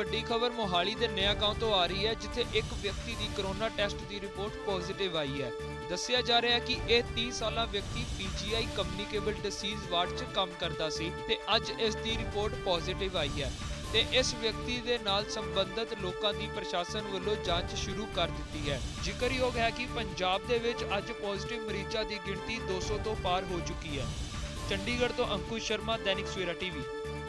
ਵੱਡੀ ਖਬਰ ਮੋਹਾਲੀ ਦੇ ਨਿਆ ਗਾਉਂ ਤੋਂ ਆ ਰਹੀ ਹੈ ਜਿੱਥੇ ਇੱਕ ਵਿਅਕਤੀ ਦੀ ਕੋਰੋਨਾ ਟੈਸਟ ਦੀ ਰਿਪੋਰਟ ਪੋਜ਼ਿਟਿਵ ਆਈ ਹੈ। ਦੱਸਿਆ ਜਾ ਰਿਹਾ ਹੈ ਕਿ ਇਹ 30 ਸਾਲਾ ਵਿਅਕਤੀ ਪੀਜੀਆਈ ਕਮਿਊਨੀਕੇਬਲ ਡਿਸੀਜ਼ ਵਾਰਡ 'ਚ ਕੰਮ ਕਰਦਾ ਸੀ ਤੇ ਅੱਜ ਇਸ ਦੀ ਰਿਪੋਰਟ ਪੋਜ਼ਿਟਿਵ ਆਈ ਹੈ ਤੇ इस व्यक्ति के नाल संबंधित लोगों की प्रशासन वालों जांच शुरू कर दी है। जिक्रयोग है कि पंजाब के विच अज पॉजिटिव मरीजों की गिनती 200 तो पार हो चुकी है। चंडीगढ़ तो अंकुश शर्मा, दैनिक सवेरा टीवी।